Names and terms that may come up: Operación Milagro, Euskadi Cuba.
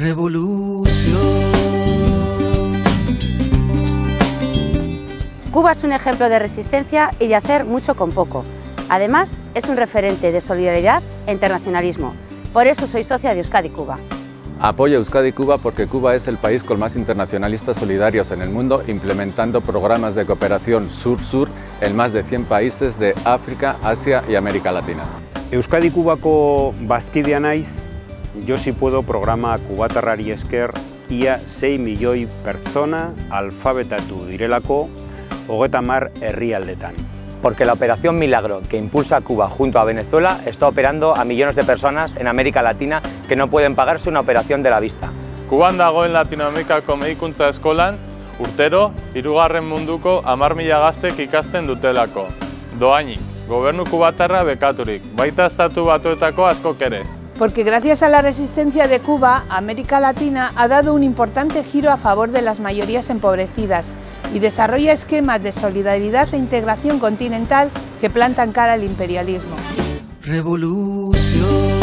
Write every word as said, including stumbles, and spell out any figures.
revolución. Cuba es un ejemplo de resistencia y de hacer mucho con poco. Además, es un referente de solidaridad e internacionalismo. Por eso soy socia de Euskadi Cuba. Apoya Euskadi Cuba porque Cuba es el país con más internacionalistas solidarios en el mundo, implementando programas de cooperación sur-sur en más de cien países de África, Asia y América Latina. Euskadi Cubako bazkidea naiz, Josi Puedo programa kubatarrari esker ia sei milioi pertsona alfabetatu direlako hogeita hamar herrialdetan. Porque la Operación Milagro que impulsa Cuba junto a Venezuela está operando a millones de personas en América Latina que no pueden pagarse una operación de la vista. Kuban dagoen Latinoamerikako medikuntza eskolan urtero hirugarren munduko hamar mila gaztek ikasten dutelako. Doainik, gobernu kubatarra bekaturik, baita estatu batuetako askok ere. Porque gracias a la resistencia de Cuba, América Latina ha dado un importante giro a favor de las mayorías empobrecidas y desarrolla esquemas de solidaridad e integración continental que plantan cara al imperialismo. Revolución.